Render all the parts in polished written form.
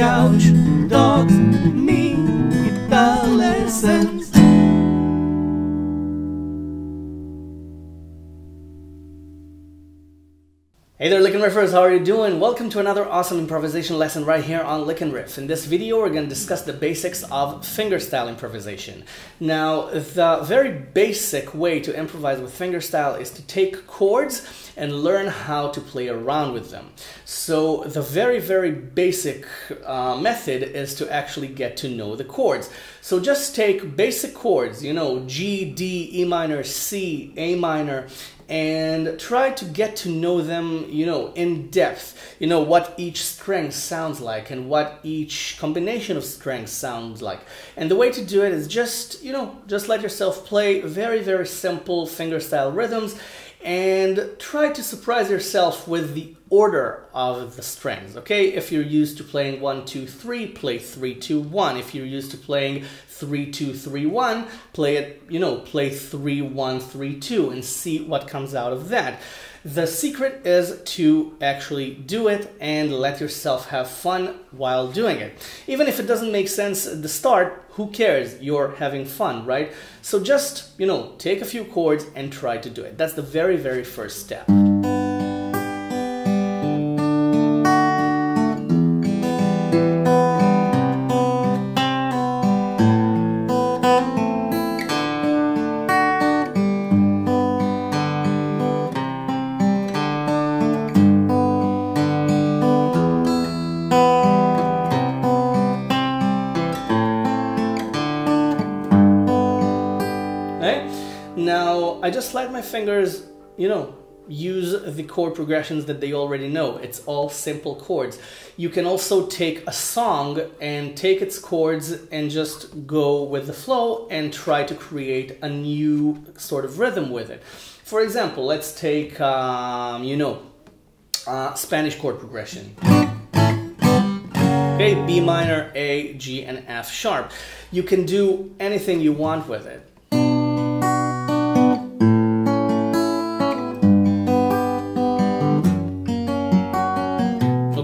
couch dogs need guitar lessons. Hey there, Lick and Riffers, how are you doing? Welcome to another awesome improvisation lesson right here on Lick and Riff. In this video, we're going to discuss the basics of fingerstyle improvisation. Now, the very basic way to improvise with fingerstyle is to take chords and learn how to play around with them. So the very basic method is to actually get to know the chords. So just take basic chords, you know, G, D, E minor, C, A minor, and try to get to know them, you know, in depth. You know what each string sounds like and what each combination of strings sounds like. And the way to do it is just, you know, just let yourself play very simple fingerstyle rhythms and try to surprise yourself with the order of the strings, okay? If you're used to playing 1, 2, 3, play 3, 2, 1. If you're used to playing 3, 2, 3, 1, play it, you know, play 3, 1, 3, 2 and see what comes out of that. The secret is to actually do it and let yourself have fun while doing it. Even if it doesn't make sense at the start, who cares? You're having fun, right? So just, you know, take a few chords and try to do it. That's the very first step. Now, I just let my fingers, you know, use the chord progressions that they already know. It's all simple chords. You can also take a song and take its chords and just go with the flow and try to create a new sort of rhythm with it. For example, let's take, you know, Spanish chord progression. Okay, B minor, A, G, and F sharp. You can do anything you want with it.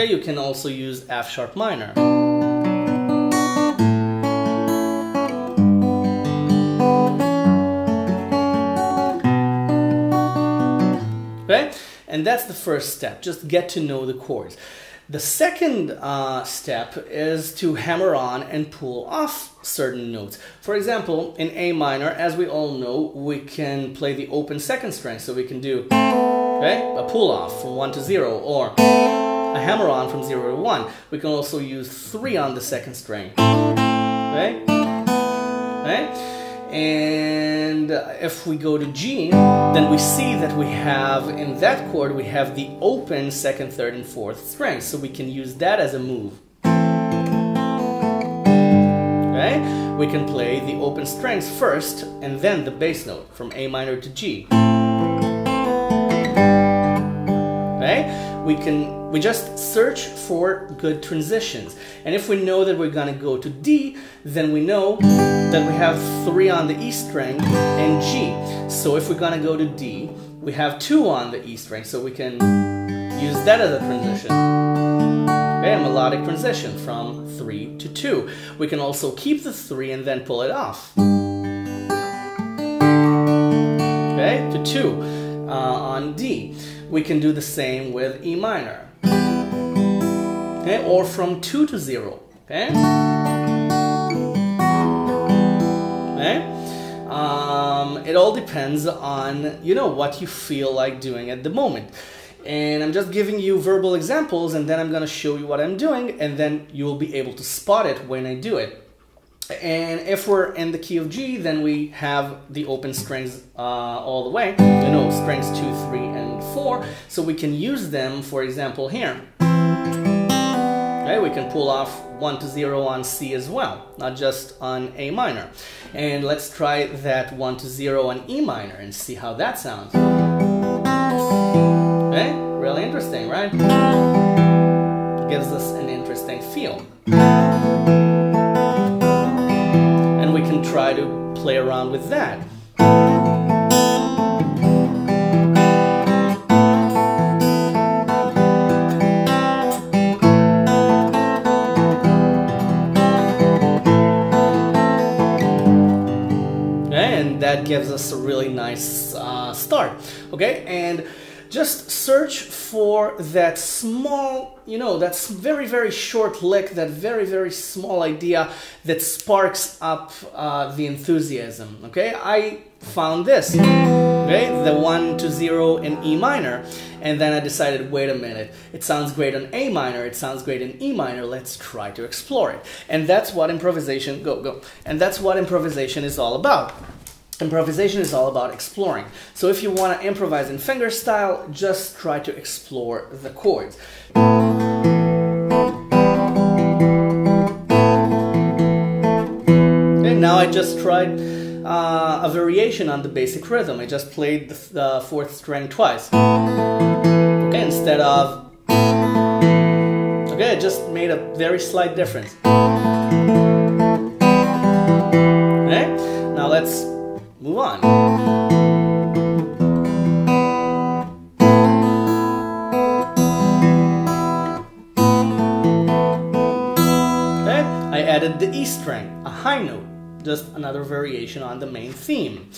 Okay, you can also use F sharp minor. Okay, and that's the first step, just get to know the chords. The second step is to hammer on and pull off certain notes. For example, in A minor, as we all know, we can play the open second string. So we can do, okay, a pull off from 1 to 0 or a hammer on from 0 to 1. We can also use 3 on the second string. Okay? Okay? And if we go to G, then we see that we have, in that chord, we have the open 2nd, 3rd, and 4th strings. So we can use that as a move. Okay? We can play the open strings first and then the bass note from A minor to G. Okay? We just search for good transitions. And if we know that we're gonna go to D, then we know that we have 3 on the E string and G. So if we're gonna go to D, we have 2 on the E string, so we can use that as a transition. Okay, a melodic transition from 3 to 2. We can also keep the 3 and then pull it off. Okay, to 2 on D. We can do the same with E minor. Okay, or from 2 to 0. Okay. Okay. It all depends on, you know, what you feel like doing at the moment. And I'm just giving you verbal examples, and then I'm gonna show you what I'm doing, and then you will be able to spot it when I do it. And if we're in the key of G, then we have the open strings all the way, you know, strings 2, 3, and 4. So we can use them, for example, here. Okay, we can pull off 1 to 0 on C as well, not just on A minor. And let's try that 1 to 0 on E minor and see how that sounds. Okay, really interesting, right? Gives us an interesting feel. And we can try to play around with that. that gives us a really nice start, okay? And just search for that small, you know, that very, very short lick, that very, very small idea that sparks up the enthusiasm, okay? I found this, okay? The 1-0 in E minor. And then I decided, wait a minute, it sounds great on A minor, it sounds great in E minor, let's try to explore it. And that's what improvisation, and that's what improvisation is all about. Improvisation is all about exploring. So if you want to improvise in fingerstyle, just try to explore the chords. And now I just tried a variation on the basic rhythm. I just played the fourth string twice. Okay, instead of... okay, I just made a very slight difference. Okay, now let's move on. Okay, I added the E string, a high note, just another variation on the main theme.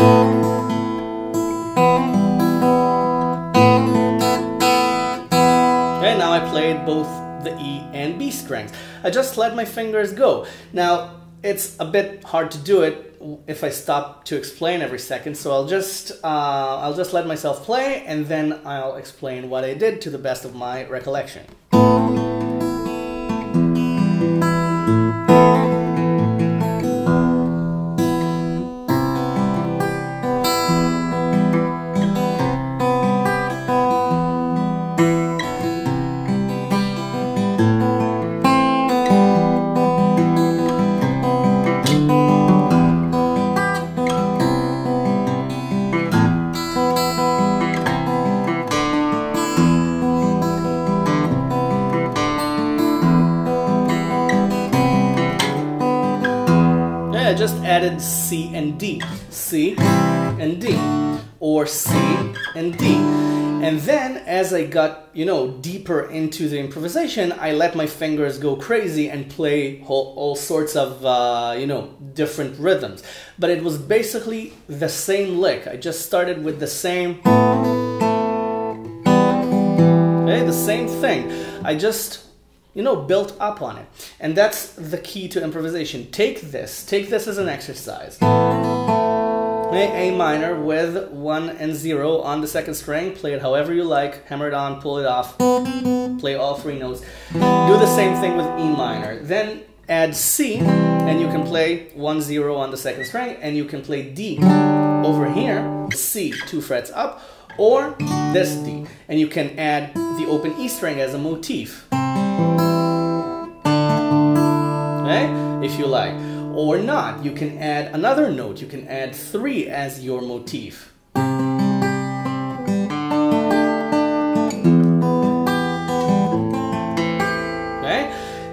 Okay, now I played both the E and B strings. I just let my fingers go. Now, it's a bit hard to do it if I stop to explain every second, so I'll just let myself play, and then I'll explain what I did to the best of my recollection. I just added C and D, C and D, or C and D. And then as I got, you know, deeper into the improvisation, I let my fingers go crazy and play all sorts of, you know, different rhythms. But it was basically the same lick. I just started with the same, okay, the same thing. I just, you know, built up on it. And that's the key to improvisation. Take this as an exercise. A minor with 1-0 on the second string. Play it however you like. Hammer it on, pull it off. Play all three notes. Do the same thing with E minor. Then add C, and you can play 1-0 on the second string, and you can play D over here, C 2 frets up, or this D. And you can add the open E string as a motif, if you like, or not. You can add another note, you can add 3 as your motif. Okay?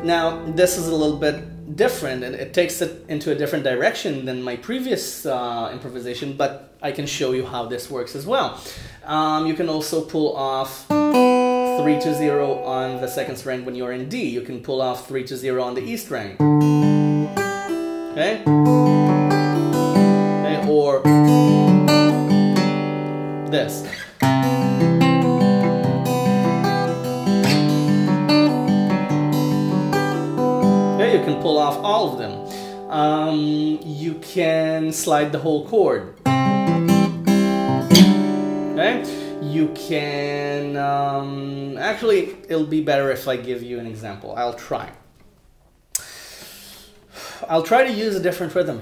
Now this is a little bit different, and it takes it into a different direction than my previous improvisation, but I can show you how this works as well. You can also pull off 3-0 on the second string when you're in D. You can pull off 3-0 on the E string. Okay? Okay, or this. Okay, you can pull off all of them. You can slide the whole chord. Okay? You can, actually, it'll be better if I give you an example. I'll try to use a different rhythm.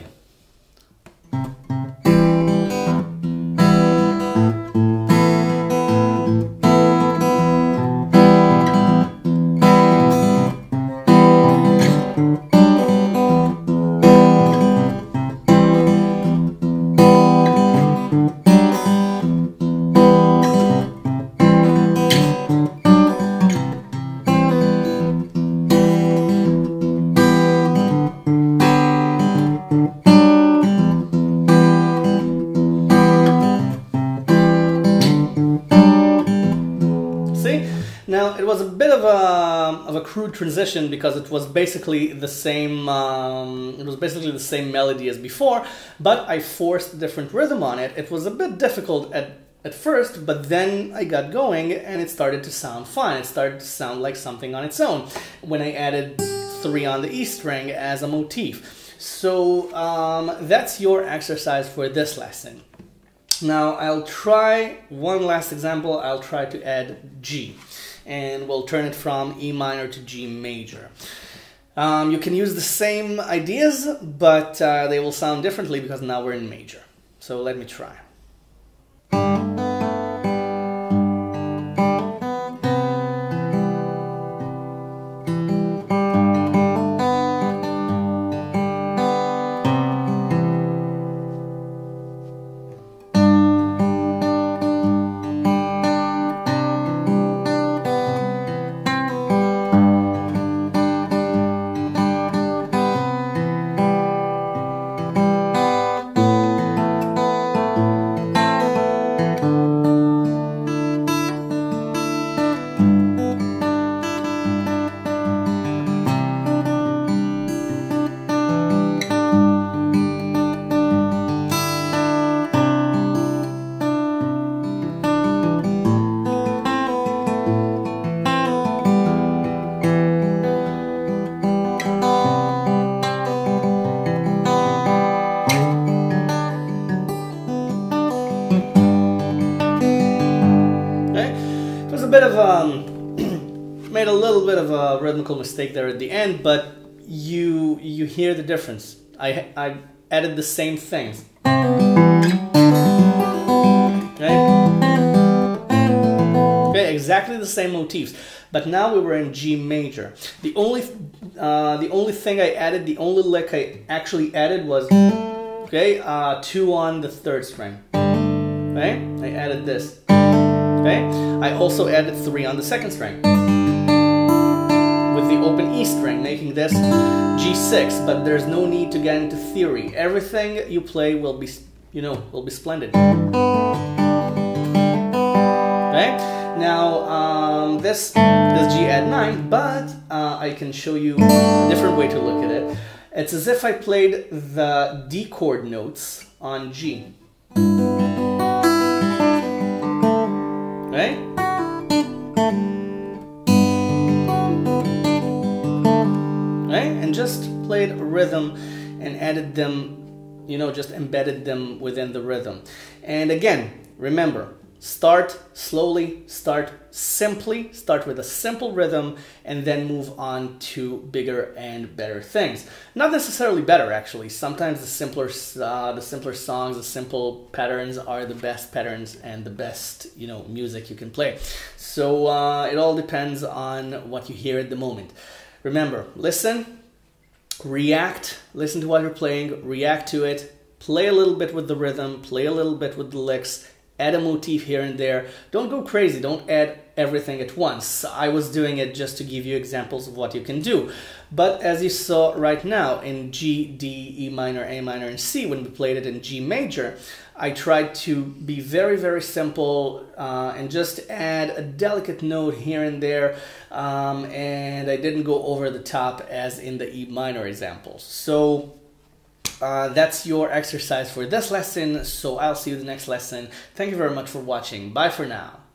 a crude transition because it was basically the same. It was basically the same melody as before, but I forced a different rhythm on it. It was a bit difficult at first, but then I got going and it started to sound fun. It started to sound like something on its own when I added 3 on the E string as a motif. So that's your exercise for this lesson. Now I'll try one last example. I'll try to add G, and we'll turn it from E minor to G major. You can use the same ideas, but they will sound differently because now we're in major. So let me try. Made a little bit of a rhythmical mistake there at the end, but you hear the difference. I added the same things. Okay, exactly the same motifs, but now we were in G major. The only thing I added, the only lick I actually added was 2 on the 3rd string. Okay, I added this. Okay, I also added 3 on the 2nd string with the open E string, making this G6. But there's no need to get into theory. Everything you play will be, you know, will be splendid. Okay, now this G add 9, but I can show you a different way to look at it. It's as if I played the D chord notes on G. Okay. Okay, and just played rhythm and added them, you know, just embedded them within the rhythm. And again, remember, start slowly, start simply, start with a simple rhythm, and then move on to bigger and better things. Not necessarily better, actually. Sometimes the simpler songs, the simple patterns are the best patterns and the best, you know, music you can play. So it all depends on what you hear at the moment. Remember, listen, react, listen to what you're playing, react to it, play a little bit with the rhythm, play a little bit with the licks, add a motif here and there. Don't go crazy, don't add everything at once. I was doing it just to give you examples of what you can do. But as you saw right now in G, D, E minor, A minor, and C, when we played it in G major, I tried to be very, very simple and just add a delicate note here and there, and I didn't go over the top as in the E minor examples. So that's your exercise for this lesson. So I'll see you in the next lesson. Thank you very much for watching. Bye for now.